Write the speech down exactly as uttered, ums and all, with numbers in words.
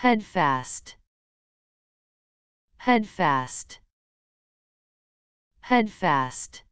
headfast, headfast, headfast.